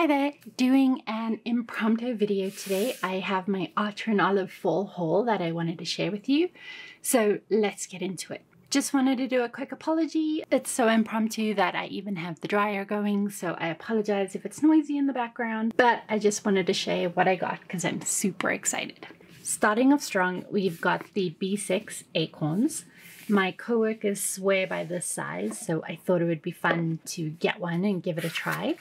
Hi there, doing an impromptu video today. I have my Archer and Olive fall haul that I wanted to share with you. So let's get into it. Just wanted to do a quick apology. It's so impromptu that I even have the dryer going, so I apologize if it's noisy in the background, but I just wanted to share what I got because I'm super excited. Starting off strong, we've got the B6 acorns. My coworkers swear by this size, so I thought it would be fun to get one and give it a try.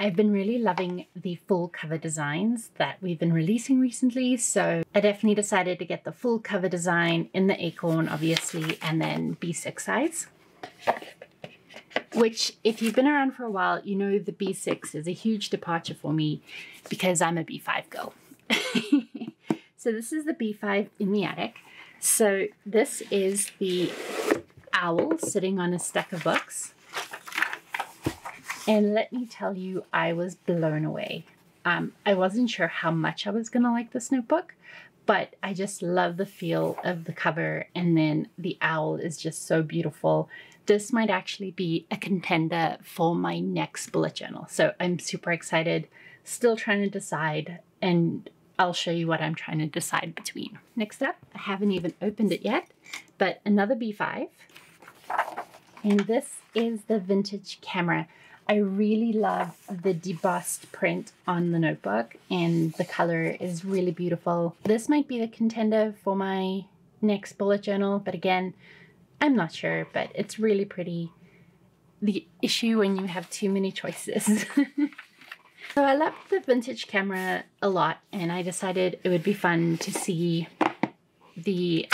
I've been really loving the full cover designs that we've been releasing recently, so I definitely decided to get the full cover design in the acorn, obviously, and then B6 size. Which, if you've been around for a while, you know the B6 is a huge departure for me because I'm a B5 girl. So this is the B5 in the attic. So this is the owl sitting on a stack of books. And let me tell you, I was blown away. I wasn't sure how much I was gonna like this notebook, but I just love the feel of the cover. And then the owl is just so beautiful. This might actually be a contender for my next bullet journal. So I'm super excited, still trying to decide, and I'll show you what I'm trying to decide between. Next up, I haven't even opened it yet, but another B5. And this is the vintage camera. I really love the debossed print on the notebook and the color is really beautiful. This might be the contender for my next bullet journal, but again, I'm not sure, but it's really pretty. The issue when you have too many choices. So I loved the vintage camera a lot and I decided it would be fun to see the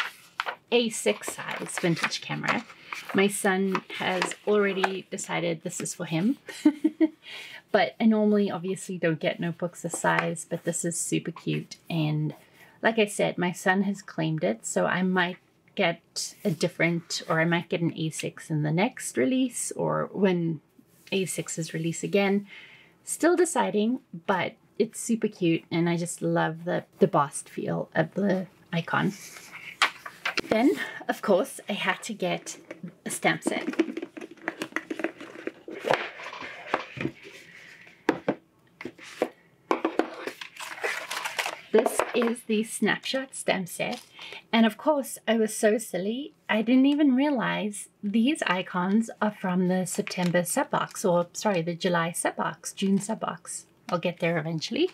A6 size vintage camera. My son has already decided this is for him, but I normally obviously don't get notebooks this size, but this is super cute. And like I said, my son has claimed it, so I might get a different, or I might get an A6 in the next release or when A6 is released again. Still deciding, but it's super cute and I just love the debossed feel of the icon. Then, of course, I had to get a stamp set. This is the Snapshot stamp set. And of course, I was so silly, I didn't even realize these icons are from the September set box, or sorry, the July set box, June set box. I'll get there eventually,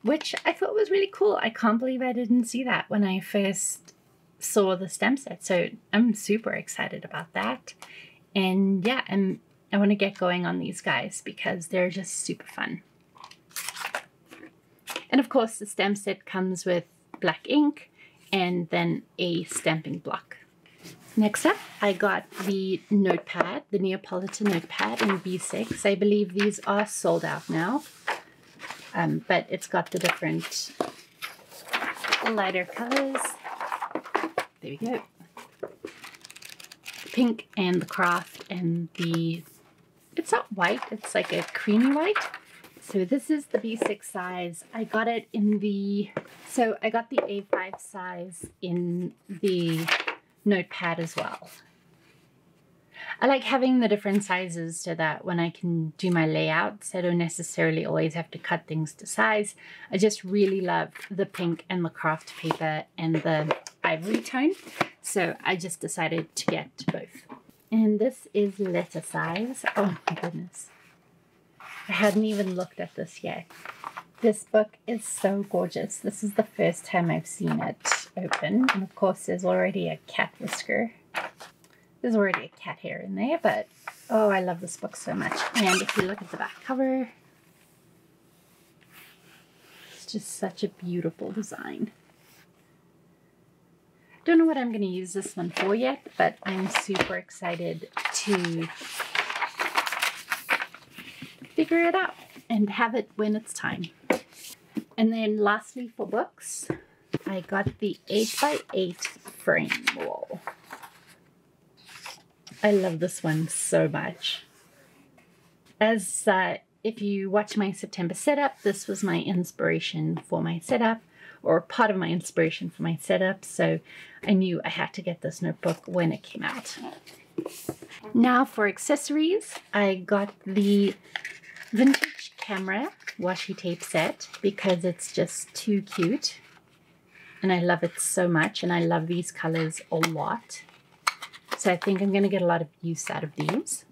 which I thought was really cool. I can't believe I didn't see that when I first saw the stamp set, so I'm super excited about that. And yeah, I want to get going on these guys because they're just super fun. And of course the stamp set comes with black ink and then a stamping block. Next up, I got the notepad, the Neapolitan notepad in B6. I believe these are sold out now, but it's got the different lighter colors. There we go. The pink and the craft and the, it's not white, it's like a creamy white. So this is the B6 size. I got it in the, so I got the A5 size in the notepad as well. I like having the different sizes so that when I can do my layouts, I don't necessarily always have to cut things to size. I just really love the pink and the craft paper and the ivory tone. So I just decided to get both. And this is letter size. Oh my goodness. I hadn't even looked at this yet. This book is so gorgeous. This is the first time I've seen it open. And of course there's already a cat whisker. There's already a cat hair in there, but oh, I love this book so much. And if you look at the back cover, it's just such a beautiful design. Don't know what I'm going to use this one for yet, but I'm super excited to figure it out and have it when it's time. And then lastly for books, I got the 8x8 frame wall. I love this one so much. As if you watch my September setup, this was my inspiration for my setup, or part of my inspiration for my setup, so I knew I had to get this notebook when it came out. Now for accessories, I got the vintage camera washi tape set because it's just too cute and I love it so much, and I love these colors a lot. So I think I'm going to get a lot of use out of these.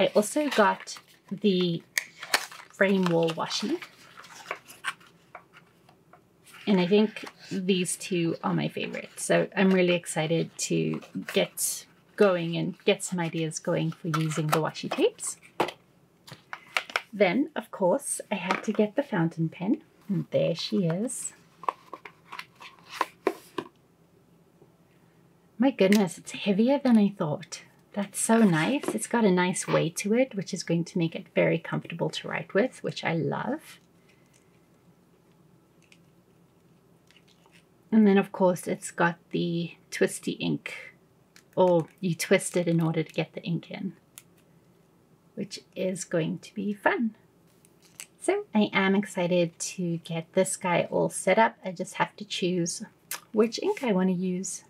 I also got the frame wall washi, and I think these two are my favorite. So I'm really excited to get going and get some ideas going for using the washi tapes. Then, of course, I had to get the fountain pen, and there she is. My goodness, it's heavier than I thought. That's so nice. It's got a nice weight to it, which is going to make it very comfortable to write with, which I love. And then, of course, it's got the twisty ink, or you twist it in order to get the ink in, which is going to be fun. So I am excited to get this guy all set up. I just have to choose which ink I want to use.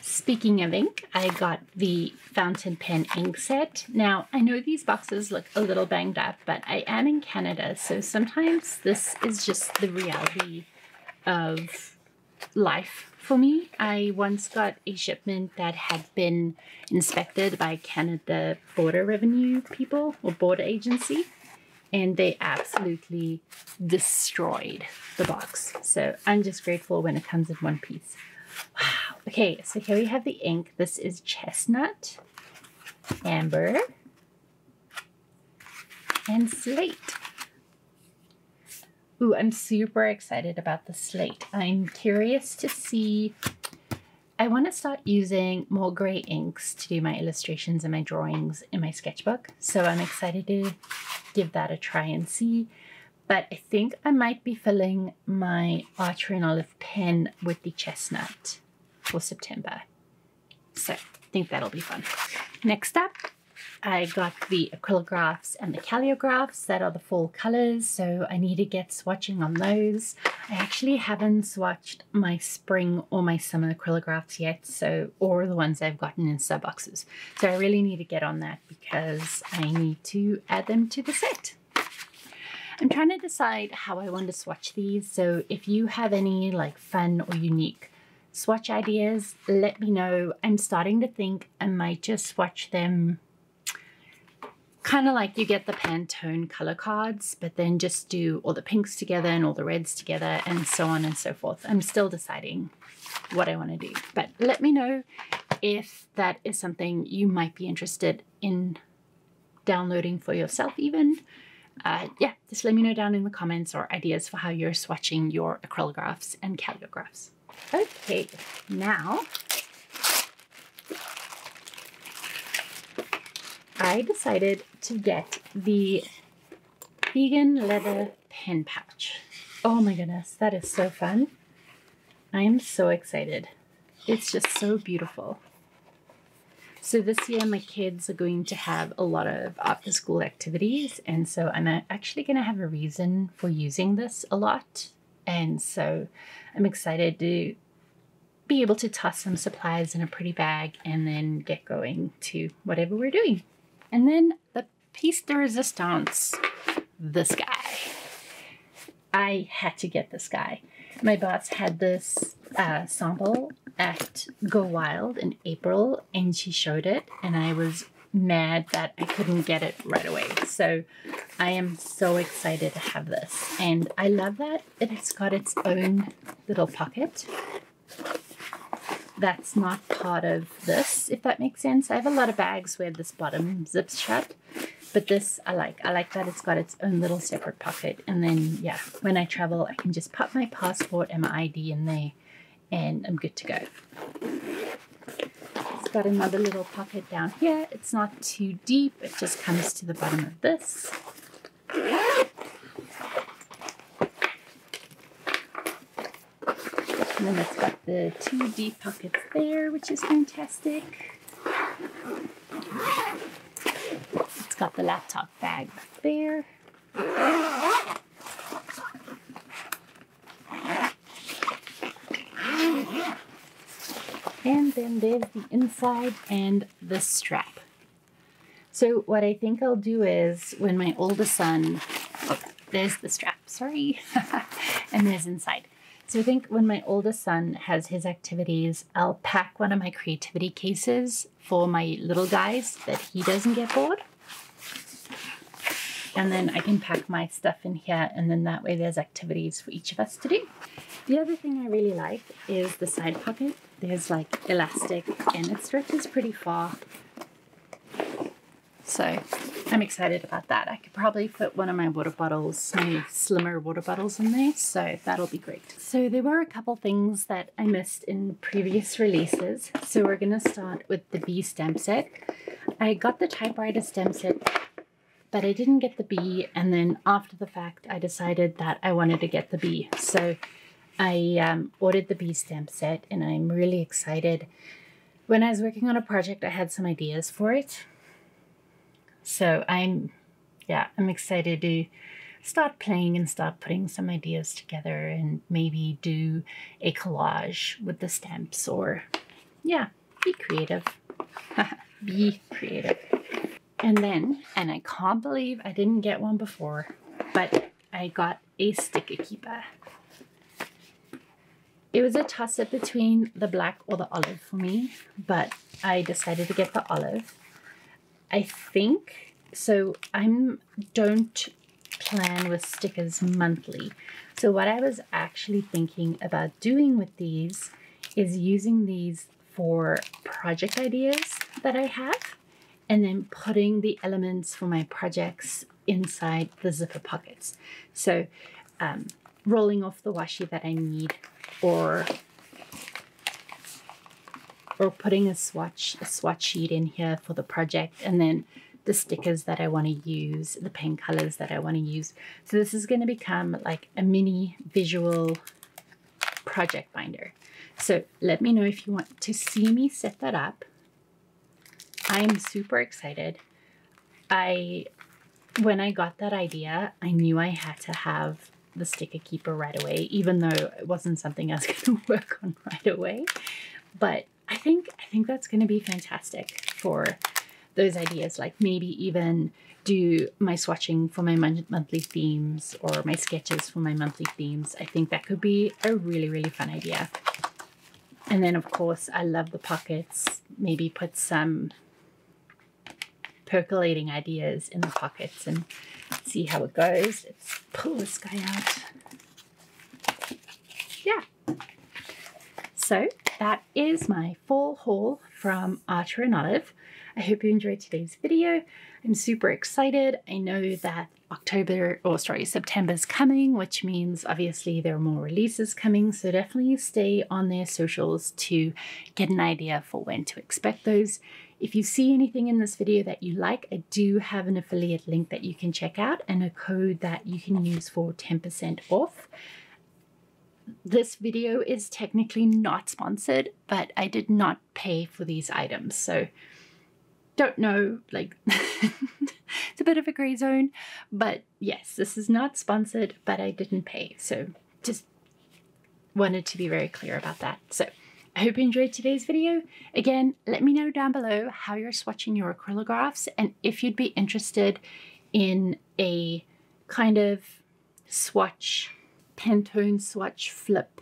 Speaking of ink, I got the fountain pen ink set. Now, I know these boxes look a little banged up, but I am in Canada, so sometimes this is just the reality of life for me. I once got a shipment that had been inspected by Canada Border Revenue People, or border agency, and they absolutely destroyed the box. So I'm just grateful when it comes in one piece. Wow. Okay, so here we have the ink. This is chestnut, amber, and slate. Ooh, I'm super excited about the slate. I'm curious to see, I want to start using more gray inks to do my illustrations and my drawings in my sketchbook. So I'm excited to give that a try and see. But I think I might be filling my Archer and Olive pen with the chestnut for September. So I think that'll be fun. Next up, I got the Acrylographs and the Calligraphs. That are the fall colors, so I need to get swatching on those. I actually haven't swatched my spring or my summer Acrylographs yet, so, or the ones I've gotten in sub boxes. So I really need to get on that because I need to add them to the set. I'm trying to decide how I want to swatch these, so if you have any like fun or unique swatch ideas, let me know. I'm starting to think I might just swatch them kind of like you get the Pantone color cards, but then just do all the pinks together and all the reds together and so on and so forth. I'm still deciding what I want to do, but let me know if that is something you might be interested in downloading for yourself even. Yeah, just let me know down in the comments, or ideas for how you're swatching your Acrylographs and Calligraphs. Okay, now I decided to get the vegan leather pen pouch. Oh my goodness, that is so fun. I am so excited. It's just so beautiful. So this year my kids are going to have a lot of after school activities, and so I'm actually going to have a reason for using this a lot, and so I'm excited to be able to toss some supplies in a pretty bag and then get going to whatever we're doing. And then the piece de resistance, this guy. I had to get this guy. My boss had this sample at Go Wild in April, and she showed it, and I was mad that I couldn't get it right away. So I am so excited to have this, and I love that it's got its own little pocket that's not part of this, if that makes sense. I have a lot of bags where this bottom zips shut, but this I like. I like that it's got its own little separate pocket, and then yeah, when I travel I can just pop my passport and my ID in there, and I'm good to go. It's got another little pocket down here. It's not too deep. It just comes to the bottom of this. And then it's got the two deep pockets there, which is fantastic. It's got the laptop bag back there. And then there's the inside and the strap. So what I think I'll do is when my oldest son, oh, there's the strap, sorry, and there's inside. So I think when my oldest son has his activities, I'll pack one of my creativity cases for my little guys that he doesn't get bored. And then I can pack my stuff in here, and then that way there's activities for each of us to do. The other thing I really like is the side pocket. There's like elastic and it stretches pretty far. So I'm excited about that. I could probably put one of my water bottles, my slimmer water bottles in there, so that'll be great. So there were a couple things that I missed in previous releases. So we're gonna start with the B stamp set. I got the typewriter stamp set, but I didn't get the B, and then after the fact, I decided that I wanted to get the B. So I ordered the B stamp set, and I'm really excited. When I was working on a project, I had some ideas for it. So I'm excited to start playing and start putting some ideas together and maybe do a collage with the stamps, or yeah, be creative. Be creative. And then, and I can't believe I didn't get one before, but I got a sticker keeper. It was a toss-up between the black or the olive for me, but I decided to get the olive. I think, so I don't plan with stickers monthly. So what I was actually thinking about doing with these is using these for project ideas that I have, and then putting the elements for my projects inside the zipper pockets. So rolling off the washi that I need, or putting a swatch sheet in here for the project, and then the stickers that I want to use, the paint colors that I want to use. So this is going to become like a mini visual project binder. So let me know if you want to see me set that up. I'm super excited. When I got that idea, I knew I had to have the sticker keeper right away, even though it wasn't something I was going to work on right away. But I think that's going to be fantastic for those ideas, like maybe even do my swatching for my monthly themes, or my sketches for my monthly themes. I think that could be a really, really fun idea. And then of course, I love the pockets. Maybe put some percolating ideas in the pockets and see how it goes. Let's pull this guy out. Yeah. So that is my fall haul from Archer and Olive. I hope you enjoyed today's video. I'm super excited. I know that September is coming, which means obviously there are more releases coming. So definitely stay on their socials to get an idea for when to expect those. If you see anything in this video that you like, I do have an affiliate link that you can check out, and a code that you can use for 10% off. This video is technically not sponsored, but I did not pay for these items, so don't know, like, it's a bit of a gray zone, but yes, this is not sponsored, but I didn't pay, so just wanted to be very clear about that. So I hope you enjoyed today's video. Again, let me know down below how you're swatching your acrylographs, and if you'd be interested in a kind of swatch, Pantone swatch flip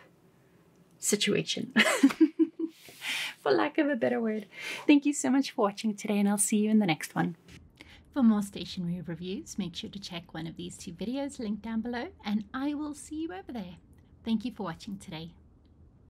situation, for lack of a better word. Thank you so much for watching today, and I'll see you in the next one. For more stationery reviews, make sure to check one of these two videos linked down below, and I will see you over there. Thank you for watching today.